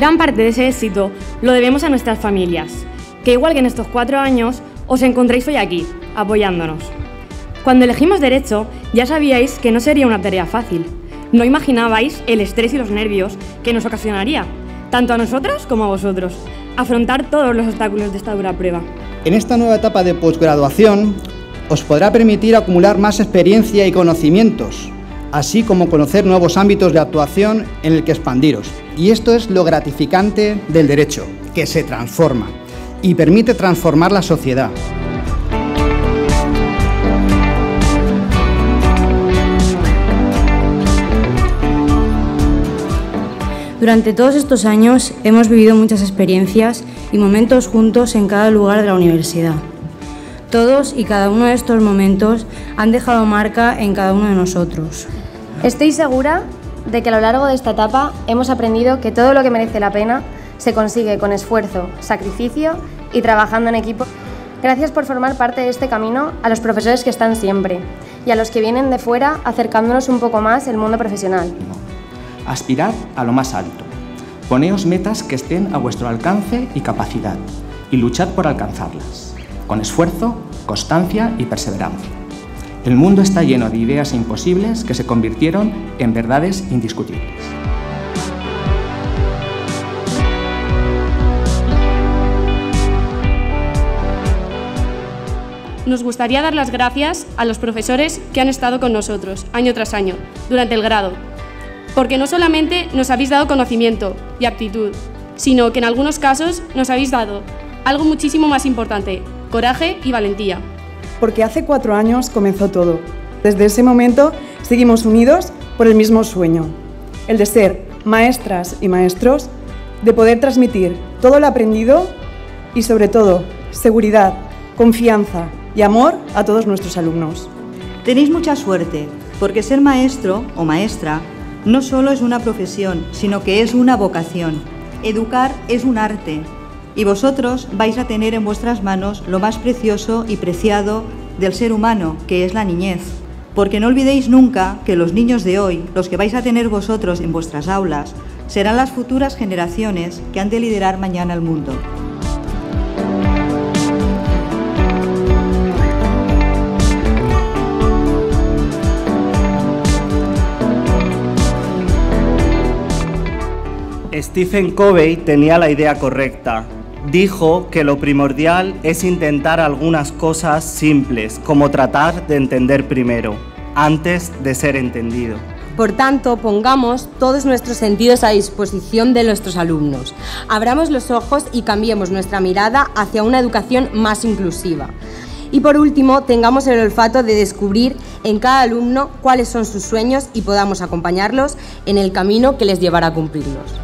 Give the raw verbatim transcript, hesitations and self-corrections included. Gran parte de ese éxito lo debemos a nuestras familias, que igual que en estos cuatro años, os encontréis hoy aquí, apoyándonos. Cuando elegimos Derecho, ya sabíais que no sería una tarea fácil. No imaginabais el estrés y los nervios que nos ocasionaría, tanto a nosotros como a vosotros, afrontar todos los obstáculos de esta dura prueba. En esta nueva etapa de posgraduación, os podrá permitir acumular más experiencia y conocimientos, así como conocer nuevos ámbitos de actuación en el que expandiros. Y esto es lo gratificante del derecho, que se transforma y permite transformar la sociedad. Durante todos estos años hemos vivido muchas experiencias y momentos juntos en cada lugar de la universidad. Todos y cada uno de estos momentos han dejado marca en cada uno de nosotros. Estoy segura de que a lo largo de esta etapa hemos aprendido que todo lo que merece la pena se consigue con esfuerzo, sacrificio y trabajando en equipo. Gracias por formar parte de este camino a los profesores que están siempre y a los que vienen de fuera acercándonos un poco más el mundo profesional. Aspirad a lo más alto, poneos metas que estén a vuestro alcance y capacidad y luchad por alcanzarlas, con esfuerzo, constancia y perseverancia. El mundo está lleno de ideas imposibles que se convirtieron en verdades indiscutibles. Nos gustaría dar las gracias a los profesores que han estado con nosotros año tras año durante el grado, porque no solamente nos habéis dado conocimiento y aptitud, sino que en algunos casos nos habéis dado algo muchísimo más importante, coraje y valentía. Porque hace cuatro años comenzó todo. Desde ese momento seguimos unidos por el mismo sueño, el de ser maestras y maestros, de poder transmitir todo lo aprendido y, sobre todo, seguridad, confianza y amor a todos nuestros alumnos. Tenéis mucha suerte, porque ser maestro o maestra no solo es una profesión, sino que es una vocación. Educar es un arte y vosotros vais a tener en vuestras manos lo más precioso y preciado del ser humano, que es la niñez. Porque no olvidéis nunca que los niños de hoy, los que vais a tener vosotros en vuestras aulas, serán las futuras generaciones que han de liderar mañana el mundo. Stephen Covey tenía la idea correcta. Dijo que lo primordial es intentar algunas cosas simples, como tratar de entender primero, antes de ser entendido. Por tanto, pongamos todos nuestros sentidos a disposición de nuestros alumnos. Abramos los ojos y cambiemos nuestra mirada hacia una educación más inclusiva. Y por último, tengamos el olfato de descubrir en cada alumno cuáles son sus sueños y podamos acompañarlos en el camino que les llevará a cumplirlos.